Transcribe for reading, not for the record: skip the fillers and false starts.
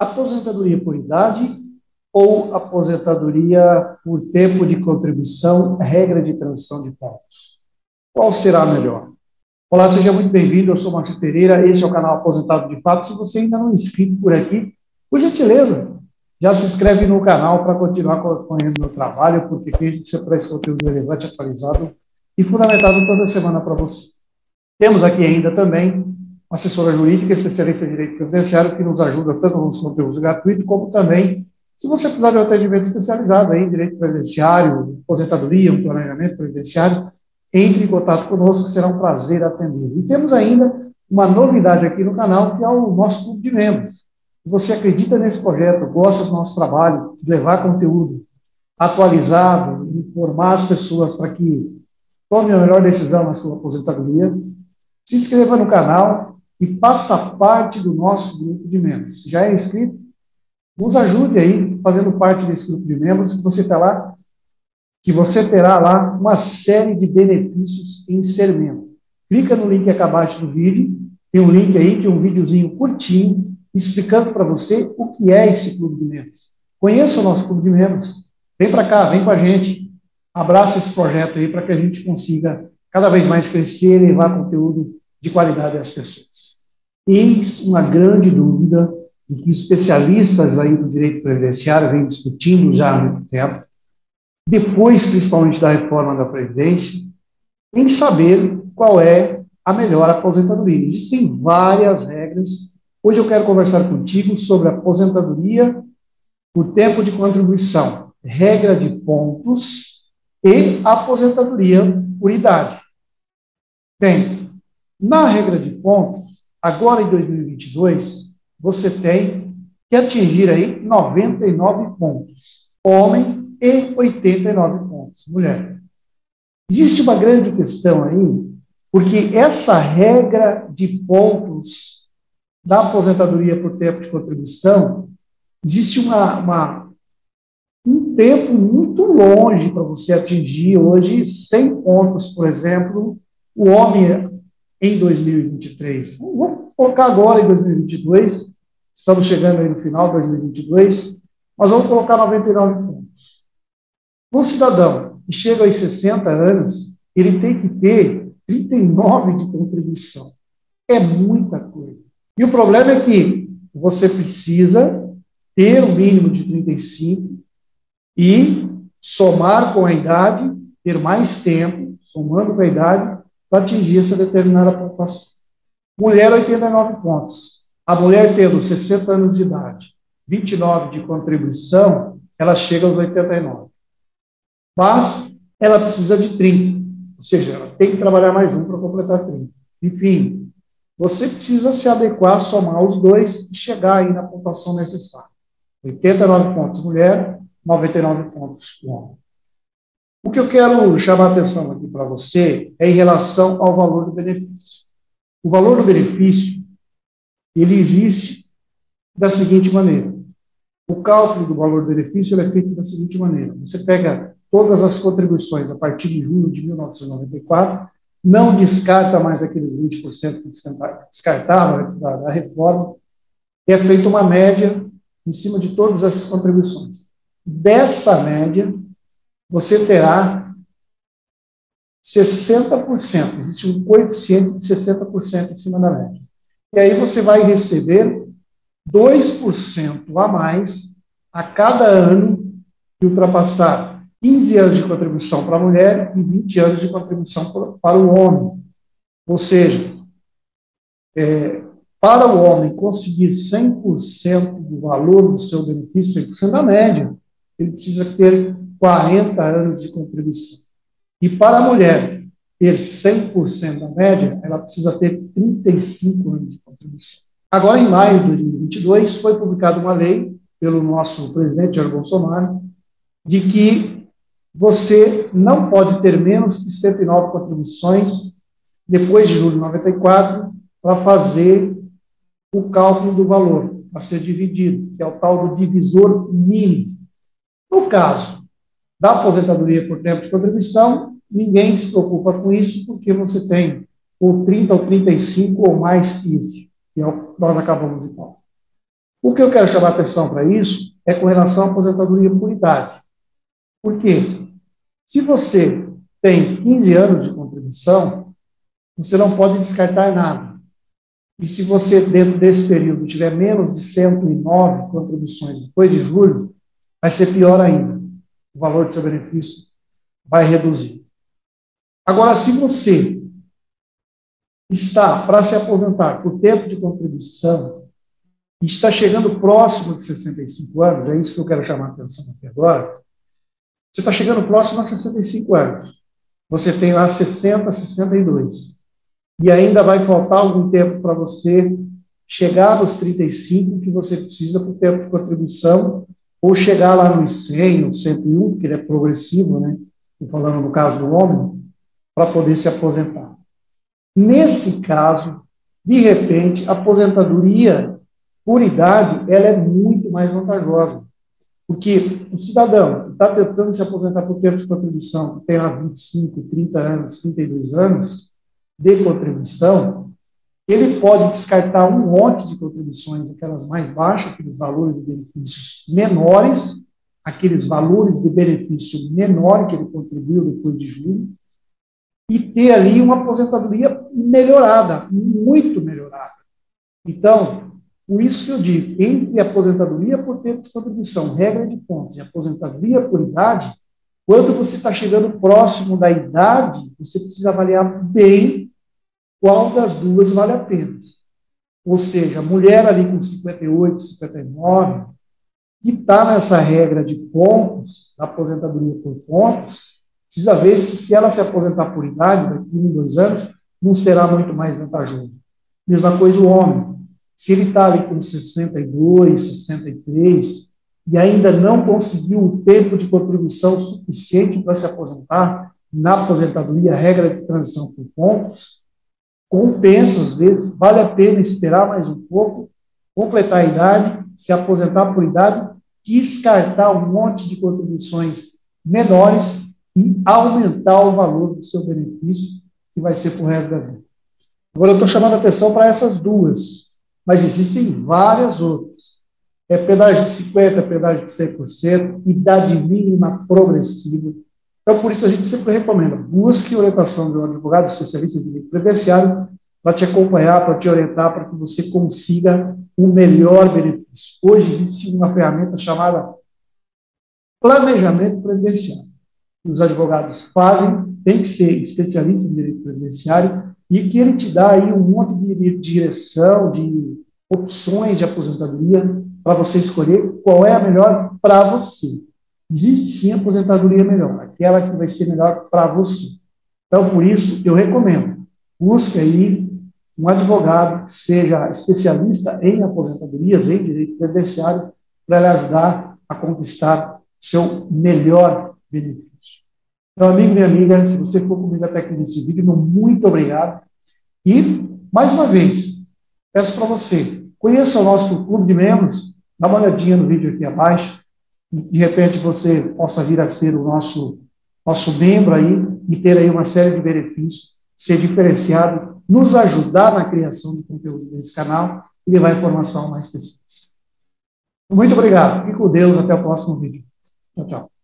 aposentadoria por idade ou aposentadoria por tempo de contribuição, regra de transição de pontos? Qual será a melhor? Olá, seja muito bem-vindo, eu sou Moacir Pereira, este é o canal Aposentado de Fato. Se você ainda não é inscrito por aqui, por gentileza, já se inscreve no canal para continuar acompanhando meu trabalho, porque aqui a gente sempre traz conteúdo relevante, atualizado e fundamentado toda semana para você. Temos aqui ainda também uma assessora jurídica, especialista em direito previdenciário, que nos ajuda tanto nos conteúdos gratuitos, como também, se você precisar de um atendimento especializado aí, em direito previdenciário, aposentadoria, um planejamento previdenciário, entre em contato conosco, será um prazer atendê-lo. E temos ainda uma novidade aqui no canal, que é o nosso clube de membros. Se você acredita nesse projeto, gosta do nosso trabalho, de levar conteúdo atualizado, informar as pessoas para que tomem a melhor decisão na sua aposentadoria, se inscreva no canal e faça parte do nosso grupo de membros. Já é inscrito? Nos ajude aí, fazendo parte desse grupo de membros, que você está lá, que você terá lá uma série de benefícios em ser membro. Clica no link aqui abaixo do vídeo, tem um link aí, tem um videozinho curtinho, explicando para você o que é esse clube de membros. Conheça o nosso clube de membros. Vem para cá, vem com a gente. Abraça esse projeto aí para que a gente consiga cada vez mais crescer e levar conteúdo de qualidade às pessoas. Eis uma grande dúvida de que especialistas aí do direito previdenciário vêm discutindo já há muito tempo, depois principalmente da reforma da Previdência, em saber qual é a melhor aposentadoria. Existem várias regras. Hoje eu quero conversar contigo sobre aposentadoria por tempo de contribuição, regra de pontos e aposentadoria por idade. Bem, na regra de pontos, agora em 2022, você tem que atingir aí 99 pontos, homem, e 89 pontos, mulher. Existe uma grande questão aí, porque essa regra de pontos da aposentadoria por tempo de contribuição, existe um tempo muito longe para você atingir hoje 100 pontos, por exemplo, o homem em 2023. Vamos colocar agora em 2022, estamos chegando aí no final de 2022, mas vamos colocar 99 pontos. Um cidadão que chega aos 60 anos, ele tem que ter 39 de contribuição. É muita coisa. E o problema é que você precisa ter um mínimo de 35 e somar com a idade, ter mais tempo, somando com a idade, para atingir essa determinada pontuação. Mulher, 89 pontos. A mulher tendo 60 anos de idade, 29 de contribuição, ela chega aos 89. Mas ela precisa de 30, ou seja, ela tem que trabalhar mais um para completar 30. Enfim, você precisa se adequar, somar os dois e chegar aí na pontuação necessária. 89 pontos mulher, 99 pontos homem. O que eu quero chamar a atenção aqui para você é em relação ao valor do benefício. O valor do benefício, ele existe da seguinte maneira. O cálculo do valor do benefício é feito da seguinte maneira. Você pega todas as contribuições a partir de julho de 1994, não descarta mais aqueles 20% que descartava antes da reforma, e é feita uma média em cima de todas essas contribuições. Dessa média, você terá 60%, existe um coeficiente de 60% em cima da média. E aí você vai receber 2% a mais a cada ano que ultrapassar 15 anos de contribuição para a mulher e 20 anos de contribuição para o homem. Ou seja, para o homem conseguir 100% do valor do seu benefício, 100% da média, ele precisa ter 40 anos de contribuição. E para a mulher ter 100% da média, ela precisa ter 35 anos de contribuição. Agora, em maio de 2022, foi publicada uma lei pelo nosso presidente Jair Bolsonaro de que você não pode ter menos que 109 contribuições depois de julho de 94 para fazer o cálculo do valor, para ser dividido, que é o tal do divisor mínimo. No caso da aposentadoria por tempo de contribuição, ninguém se preocupa com isso, porque você tem ou 30 ou 35 ou mais que isso, que é o que nós acabamos de falar. O que eu quero chamar a atenção para isso é com relação à aposentadoria por idade. Por quê? Se você tem 15 anos de contribuição, você não pode descartar nada. E se você, dentro desse período, tiver menos de 109 contribuições depois de julho, vai ser pior ainda. O valor do seu benefício vai reduzir. Agora, se você está para se aposentar por tempo de contribuição e está chegando próximo de 65 anos, é isso que eu quero chamar a atenção aqui agora, você está chegando próximo a 65 anos. Você tem lá 60, 62. E ainda vai faltar algum tempo para você chegar nos 35 que você precisa para o tempo de contribuição, ou chegar lá nos 100, ou 101, que ele é progressivo, né? Estou falando no caso do homem, para poder se aposentar. Nesse caso, de repente, a aposentadoria por idade, ela é muito mais vantajosa. Porque o cidadão que está tentando se aposentar por tempo de contribuição, que tem lá 25, 30 anos, 32 anos de contribuição, ele pode descartar um monte de contribuições, aquelas mais baixas, aqueles valores de benefícios menores, aqueles valores de benefício menor que ele contribuiu depois de julho, e ter ali uma aposentadoria melhorada, muito melhorada. Então, por isso que eu digo, entre aposentadoria por tempo de contribuição, regra de pontos, e aposentadoria por idade, quando você está chegando próximo da idade, você precisa avaliar bem qual das duas vale a pena. Ou seja, a mulher ali com 58, 59, que está nessa regra de pontos, da aposentadoria por pontos, precisa ver se ela se aposentar por idade, daqui a 1 ou 2 anos, não será muito mais vantajoso. Mesma coisa o homem. Se ele está ali com 62, 63, e ainda não conseguiu um tempo de contribuição suficiente para se aposentar, na aposentadoria, regra de transição por pontos, compensa às vezes, vale a pena esperar mais um pouco, completar a idade, se aposentar por idade, descartar um monte de contribuições menores e aumentar o valor do seu benefício, que vai ser para o resto da vida. Agora eu estou chamando a atenção para essas duas, mas existem várias outras. É pedágio de 50%, é pedágio de 100%, idade mínima progressiva. Então, por isso, a gente sempre recomenda, busque orientação de um advogado especialista em direito previdenciário para te acompanhar, para te orientar, para que você consiga o melhor benefício. Hoje existe uma ferramenta chamada planejamento previdenciário. Os advogados fazem, tem que ser especialista em direito previdenciário, e que ele te dá aí um monte de direção, de opções de aposentadoria para você escolher qual é a melhor para você. Existe sim aposentadoria melhor, aquela que vai ser melhor para você. Então, por isso, eu recomendo, busque aí um advogado que seja especialista em aposentadorias, em direito previdenciário, para lhe ajudar a conquistar seu melhor benefício. Meu amigo, minha amiga, se você ficou comigo até aqui nesse vídeo, muito obrigado. E, mais uma vez, peço para você, conheça o nosso clube de membros, dá uma olhadinha no vídeo aqui abaixo, e de repente você possa vir a ser o nosso membro aí, e ter aí uma série de benefícios, ser diferenciado, nos ajudar na criação de conteúdo desse canal, e levar informação a mais pessoas. Muito obrigado, fique com Deus, até o próximo vídeo. Tchau, tchau.